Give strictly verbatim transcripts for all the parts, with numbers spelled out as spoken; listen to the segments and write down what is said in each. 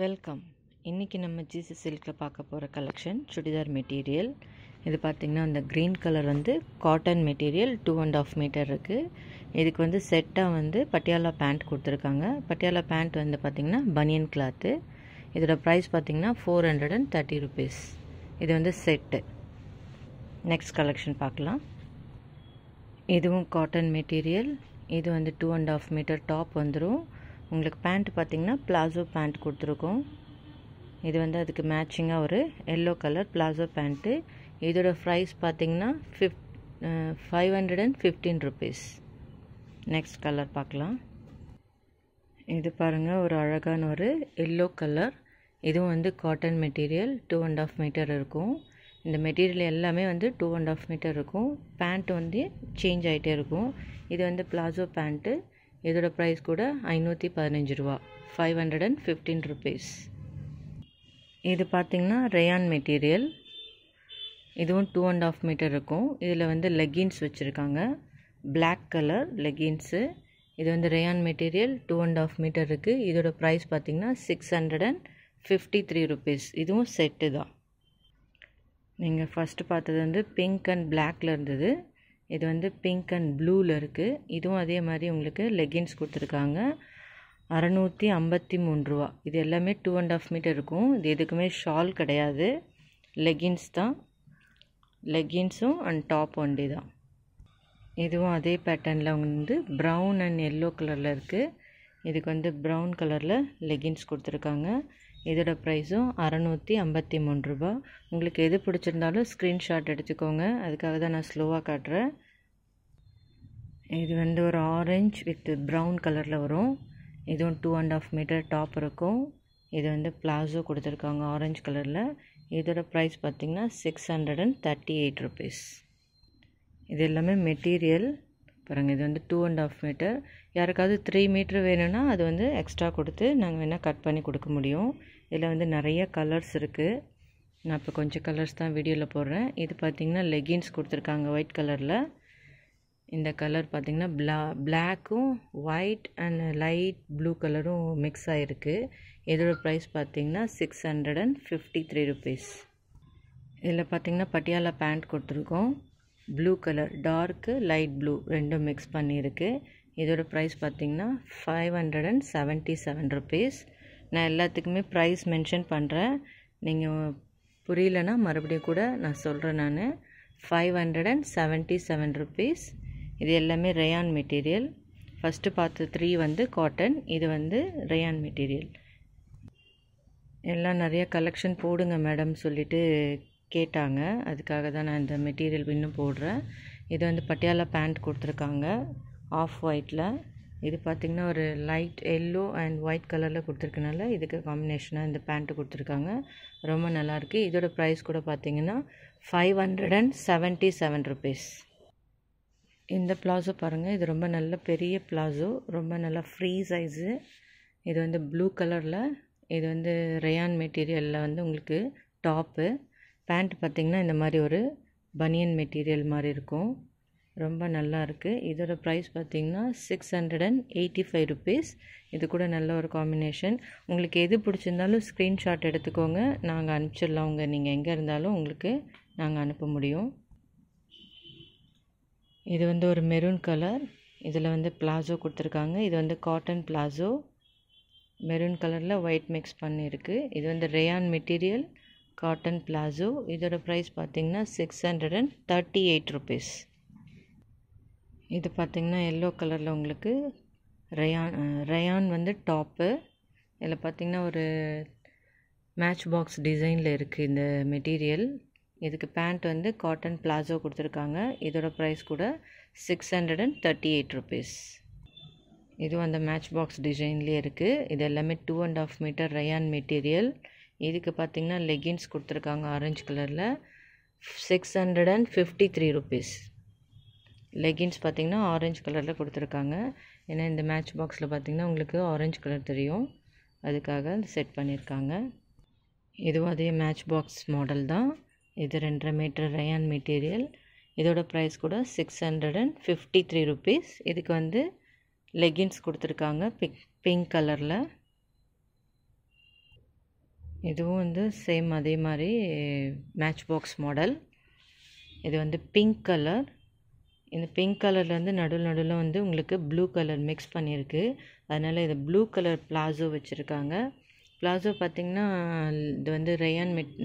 Welcome. இன்றைக்கி நம்ம Jesus சில்கில் பார்க்க போகிற கலெக்ஷன் சுடிதார் மெட்டீரியல். இது பார்த்திங்கன்னா அந்த க்ரீன் கலர் வந்து cotton material, two and half metre இருக்குது. இதுக்கு வந்து செட்டாக வந்து பட்டியாலா பேண்ட் கொடுத்துருக்காங்க. பட்டியாலா பேண்ட் வந்து பார்த்திங்கன்னா பனியன் கிளாத்து. இதோட ப்ரைஸ் பார்த்திங்கன்னா four hundred and thirty rupees. இது வந்து செட்டு. நெக்ஸ்ட் கலெக்ஷன் பார்க்கலாம். இதுவும் காட்டன் மெட்டீரியல். இது வந்து two and half metre top வந்துடும். உங்களுக்கு பேண்ட் பார்த்திங்கன்னா பிளாசோ பேண்ட் கொடுத்துருக்கோம். இது வந்து அதுக்கு மேட்சிங்காக ஒரு எல்லோ கலர் பிளாசோ பேண்ட்டு. இதோட ப்ரைஸ் பார்த்திங்கன்னா fif five hundred and fifteen rupees. Next colour பார்க்கலாம். இது பாருங்கள், ஒரு அழகான ஒரு எல்லோ கலர். இதுவும் வந்து cotton material, two and half metre இருக்கும். இந்த மெட்டீரியல் எல்லாமே வந்து டூ அண்ட் ஆஃப் மீட்டர் இருக்கும். பேண்ட் வந்து சேஞ்ச் ஆகிட்டே இருக்கும். இது வந்து பிளாசோ பேண்ட்டு. இதோட ப்ரைஸ் கூட ஐநூற்றி பதினஞ்சு ரூபா, five hundred and fifteen rupees. இது பார்த்திங்கன்னா ரேயான் மெட்டீரியல். இதுவும் டூ அண்ட் ஆஃப் மீட்டர் இருக்கும். இதில் வந்து லெகின்ஸ் வச்சுருக்காங்க, பிளாக் கலர் லெகின்ஸு. இது வந்து rayon material, two and half metre இருக்குது. இதோட ப்ரைஸ் பார்த்திங்கன்னா six hundred and fifty three rupees. இதுவும் செட்டு தான். நீங்கள் ஃபஸ்ட்டு பார்த்தது வந்து பிங்க் அண்ட் பிளாக்கில் இருந்தது. இது வந்து பிங்க் அண்ட் ப்ளூவில் இருக்குது. இதுவும் அதே மாதிரி உங்களுக்கு லெகின்ஸ் கொடுத்துருக்காங்க, அறநூற்றி ஐம்பத்தி மூணு ரூபா. இது எல்லாமே டூ அண்ட் ஆஃப் மீட்டர் இருக்கும். இது எதுக்குமே ஷால் கிடையாது, லெகின்ஸ் தான். லெகின்ஸும் அண்ட் டாப் ஒண்டி தான். இதுவும் அதே பேட்டர்னில் வந்து ப்ரௌன் அண்ட் எல்லோ கலரில் இருக்குது. இதுக்கு வந்து ப்ரௌன் கலரில் லெகின்ஸ் கொடுத்துருக்காங்க. இதோட ப்ரைஸும் அறநூற்றி ஐம்பத்தி மூணு ரூபா. உங்களுக்கு எது பிடிச்சிருந்தாலும் ஸ்க்ரீன்ஷாட் எடுத்துக்கோங்க, அதுக்காக தான் நான் ஸ்லோவாக காட்டுறேன். இது வந்து ஒரு ஆரஞ்சு வித் ப்ரௌன் கலரில் வரும். இதுவும் two and half metre top இருக்கும். இது வந்து பிளாசோ கொடுத்துருக்காங்க ஆரஞ்சு கலரில். இதோட ப்ரைஸ் பார்த்திங்கன்னா six hundred and thirty eight rupees. இது எல்லாமே மெட்டீரியல் பாருங்கள். இது வந்து டூ அண்ட் ஆஃப் மீட்டர். யாருக்காவது த்ரீ மீட்ரு வேணும்னா அது வந்து எக்ஸ்ட்ரா கொடுத்து நாங்கள் வேணால் கட் பண்ணி கொடுக்க முடியும். இதில் வந்து நிறைய கலர்ஸ் இருக்குது. நான் இப்போ கொஞ்சம் கலர்ஸ் தான் வீடியோவில் போடுறேன். இது பார்த்திங்கன்னா லெகின்ஸ் கொடுத்துருக்காங்க ஒயிட் கலரில். இந்த கலர் பார்த்திங்கன்னா பிளா பிளாக்கும் ஒயிட் அண்ட் லைட் ப்ளூ கலரும் மிக்ஸ் ஆகிருக்கு. இதோட ப்ரைஸ் பார்த்திங்கன்னா six hundred and fifty three rupees. இதில் பார்த்திங்கன்னா பட்டியாலா பேண்ட் கொடுத்துருக்கோம், blue colour, dark light blue ரெண்டும் மிக்ஸ் பண்ணியிருக்கு. இதோட ப்ரைஸ் பார்த்திங்கன்னா five hundred and seventy seven rupees. நான் எல்லாத்துக்குமே ப்ரைஸ் மென்ஷன் பண்ணுறேன், நீங்கள் புரியலன்னா மறுபடியும் கூட நான் சொல்கிறேன். நான் five hundred and seventy seven rupees. இது எல்லாமே ரேயான் மெட்டீரியல். ஃபஸ்ட்டு பார்த்து த்ரீ வந்து காட்டன், இது வந்து ரேயான் மெட்டீரியல். எல்லாம் நிறைய கலெக்ஷன் போடுங்க மேடம் சொல்லிவிட்டு கேட்டாங்க, அதுக்காக தான் நான் இந்த மெட்டீரியல் இன்னும் போடுறேன். இது வந்து பட்டியாலா பேண்ட் கொடுத்துருக்காங்க ஆஃப் ஒயிட்டில். இது பார்த்திங்கன்னா ஒரு லைட் எல்லோ அண்ட் ஒயிட் கலரில் கொடுத்துருக்கனால இதுக்கு காம்பினேஷனாக இந்த பேண்ட்டு கொடுத்துருக்காங்க. ரொம்ப நல்லாயிருக்கு. இதோட ப்ரைஸ் கூட பார்த்திங்கன்னா five hundred and seventy seven rupees. இந்த பிளாசோ பாருங்கள், இது ரொம்ப நல்ல பெரிய பிளாசோ, ரொம்ப நல்லா ஃப்ரீ சைஸு. இது வந்து ப்ளூ கலரில். இது வந்து ரேயான் மெட்டீரியலில் வந்து உங்களுக்கு டாப்பு. பேண்ட் பார்த்திங்கன்னா இந்த மாதிரி ஒரு பனியன் மெட்டீரியல் மாதிரி இருக்கும். ரொம்ப நல்லா இருக்குது. இதோட ப்ரைஸ் பார்த்திங்கன்னா six hundred and eighty five rupees. இது கூட நல்ல ஒரு காம்பினேஷன். உங்களுக்கு எது பிடிச்சிருந்தாலும் ஸ்க்ரீன்ஷாட் எடுத்துக்கோங்க, நாங்கள் அனுப்பிச்சிடலாம். உங்கள் நீங்கள் எங்கே இருந்தாலும் உங்களுக்கு நாங்கள் அனுப்ப முடியும். இது வந்து ஒரு மெரூன் கலர். இதில் வந்து பிளாசோ கொடுத்துருக்காங்க. இது வந்து காட்டன் பிளாசோ, மெரூன் கலரில் ஒயிட் மிக்ஸ் பண்ணியிருக்கு. இது வந்து ரேயான் மெட்டீரியல், காட்டன் பிளாசோ. இதோட ப்ரைஸ் பார்த்திங்கன்னா six hundred and thirty eight rupees. இது பார்த்திங்கன்னா எல்லோ கலரில் உங்களுக்கு ரேயான் ரேயான் வந்து டாப்பு. இதில் பார்த்திங்கன்னா ஒரு மேட்ச் பாக்ஸ் டிசைனில் இருக்குது இந்த மெட்டீரியல். இதுக்கு பேண்ட் வந்து காட்டன் பிளாசோ கொடுத்துருக்காங்க. இதோட ப்ரைஸ் கூட six hundred and thirty eight rupees. இதுவும் அந்த மேட்ச் பாக்ஸ் டிசைன்லேயே இருக்குது. இது எல்லாமே two and half metre rayon material. இதுக்கு பார்த்திங்கன்னா லெகின்ஸ் கொடுத்துருக்காங்க ஆரஞ்சு கலரில், six hundred and fifty three rupees. Leggings பார்த்திங்கன்னா ஆரஞ்சு கலரில் கொடுத்துருக்காங்க. ஏன்னா இந்த மேட்ச் பாக்ஸில் பார்த்திங்கன்னா உங்களுக்கு ஆரஞ்சு கலர் தெரியும், அதுக்காக செட் பண்ணியிருக்காங்க. இதுவும் அதே மேட்ச் பாக்ஸ் மாடல் தான். இது ரெண்டரை மீட்டர் ரேயான் மெட்டீரியல். இதோட ப்ரைஸ் கூட six hundred and fifty three rupees. இதுக்கு வந்து லெகின்ஸ் கொடுத்துருக்காங்க பிங்க் பிங்க் கலரில். இதுவும் வந்து சேம் அதே மாதிரி மேட்ச் பாக்ஸ் மாடல். இது வந்து பிங்க் கலர். இந்த பிங்க் கலரில் வந்து நடுவில் நடுவில் வந்து உங்களுக்கு ப்ளூ கலர் மிக்ஸ் பண்ணியிருக்கு. அதனால் இது ப்ளூ கலர் பிளாசோ வச்சுருக்காங்க. பிளாசோ பார்த்திங்கன்னா இது வந்து ரயான் மெட்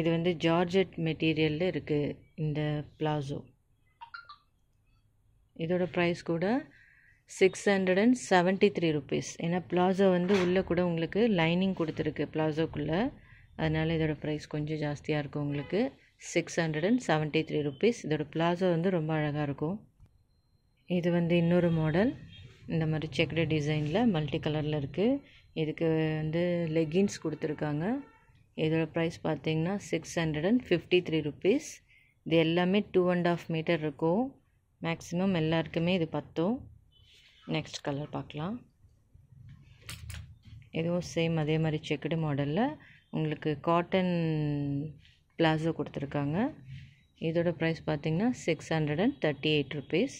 இது வந்து ஜார்ஜெட் மெட்டீரியலில் இருக்குது இந்த பிளாசோ. இதோட ப்ரைஸ் கூட six hundred and seventy three rupees. ஏன்னா பிளாசோ வந்து உள்ளே கூட உங்களுக்கு லைனிங் கொடுத்துருக்கு பிளாசோக்குள்ளே. அதனால் இதோட ப்ரைஸ் கொஞ்சம் ஜாஸ்தியாக இருக்கும் உங்களுக்கு six hundred and seventy three rupees. இதோட பிளாசோ வந்து ரொம்ப அழகாக இருக்கும். இது வந்து இன்னொரு மாடல், இந்த மாதிரி செக்டு டிசைனில் மல்டி கலரில் இருக்குது. இதுக்கு வந்து லெகின்ஸ் கொடுத்துருக்காங்க. இதோட ப்ரைஸ் பார்த்திங்கன்னா six hundred and fifty three rupees. இது எல்லாமே டூ அண்ட் ஆஃப் மீட்டர் இருக்கும். மேக்ஸிமம் எல்லாருக்குமே இது பத்தும். நெக்ஸ்ட் கலர் பார்க்கலாம். இதுவும் சேம் அதே மாதிரி செக்குடு மாடலில் உங்களுக்கு காட்டன் பிளாசோ கொடுத்துருக்காங்க. இதோட ப்ரைஸ் பார்த்திங்கன்னா six hundred and thirty eight rupees.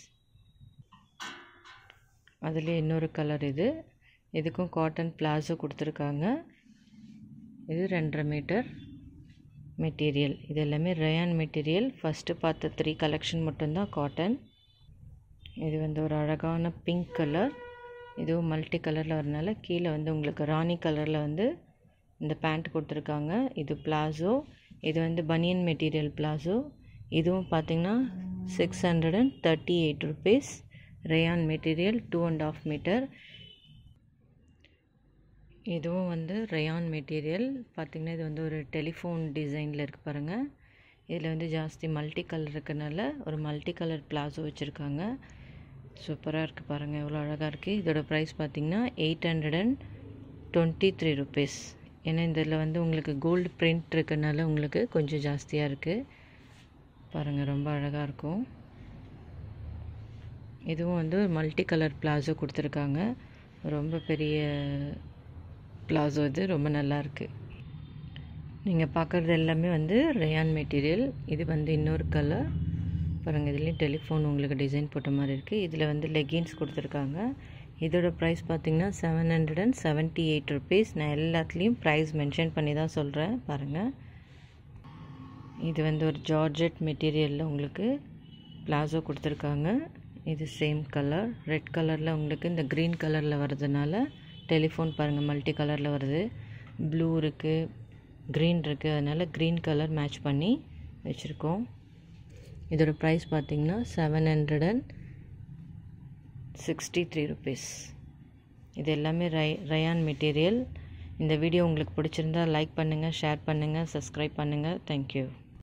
அதில் இன்னொரு கலர் இது. இதுக்கும் காட்டன் பிளாசோ கொடுத்துருக்காங்க. இது ரெண்டரை மீட்டர் மெட்டீரியல். இது எல்லாமே ரயான் மெட்டீரியல். ஃபஸ்ட்டு பார்த்த த்ரீ கலெக்ஷன் மட்டும்தான் காட்டன். இது வந்து ஒரு அழகான பிங்க் கலர். இதுவும் மல்டி கலரில் வரனால கீழே வந்து உங்களுக்கு ராணி கலரில் வந்து இந்த பேண்ட் கொடுத்துருக்காங்க. இது பிளாசோ. இது வந்து பனியன் மெட்டீரியல் பிளாசோ. இதுவும் பார்த்திங்கன்னா six hundred and thirty eight rupees. Rayon material, two and half metre. இதுவும் வந்து ரயான் மெட்டீரியல். பார்த்திங்கன்னா இது வந்து ஒரு டெலிஃபோன் டிசைனில் இருக்குது பாருங்கள். இதில் வந்து ஜாஸ்தி மல்டி கலர் இருக்கிறனால ஒரு மல்டி கலர் பிளாசோ வச்சுருக்காங்க. சூப்பராக இருக்குது பாருங்கள், எவ்வளோ அழகாக இருக்குது. இதோட ப்ரைஸ் பார்த்திங்கன்னா eight hundred and twenty three rupees. ஏன்னா இதில் வந்து உங்களுக்கு கோல்டு பிரிண்ட் இருக்கிறனால உங்களுக்கு கொஞ்சம் ஜாஸ்தியாக இருக்குது பாருங்கள், ரொம்ப அழகாக இருக்கும். இதுவும் வந்து ஒரு மல்டி கலர் பிளாசோ கொடுத்துருக்காங்க. ரொம்ப பெரிய பிளாசோ இது, ரொம்ப நல்லாயிருக்கு. நீங்கள் பார்க்குறது எல்லாமே வந்து ரயான் மெட்டீரியல். இது வந்து இன்னொரு கலர் பாருங்கள். இதுலேயும் டெலிஃபோன் உங்களுக்கு டிசைன் போட்ட மாதிரி இருக்குது. இதில் வந்து லெகின்ஸ் கொடுத்துருக்காங்க. இதோட ப்ரைஸ் பார்த்திங்கன்னா seven hundred and seventy eight rupees. நான் எல்லாத்துலேயும் ப்ரைஸ் மென்ஷன் பண்ணி தான் சொல்கிறேன் பாருங்கள். இது வந்து ஒரு ஜார்ஜெட் மெட்டீரியலில் உங்களுக்கு பிளாசோ கொடுத்துருக்காங்க. இது சேம் கலர் ரெட் கலரில் உங்களுக்கு இந்த க்ரீன் கலரில் வர்றதுனால டெலிஃபோன் பாருங்கள் மல்டி கலரில் வருது. ப்ளூ இருக்குது, க்ரீன் இருக்குது. அதனால் க்ரீன் கலர் மேட்ச் பண்ணி வச்சுருக்கோம். இதோட ப்ரைஸ் பார்த்திங்கன்னா seven hundred and sixty three rupees. இது எல்லாமே ரை ரயான் மெட்டீரியல். இந்த வீடியோ உங்களுக்கு பிடிச்சிருந்தால் லைக் பண்ணுங்கள், ஷேர் பண்ணுங்கள், சப்ஸ்கிரைப் பண்ணுங்கள். தேங்க்யூ.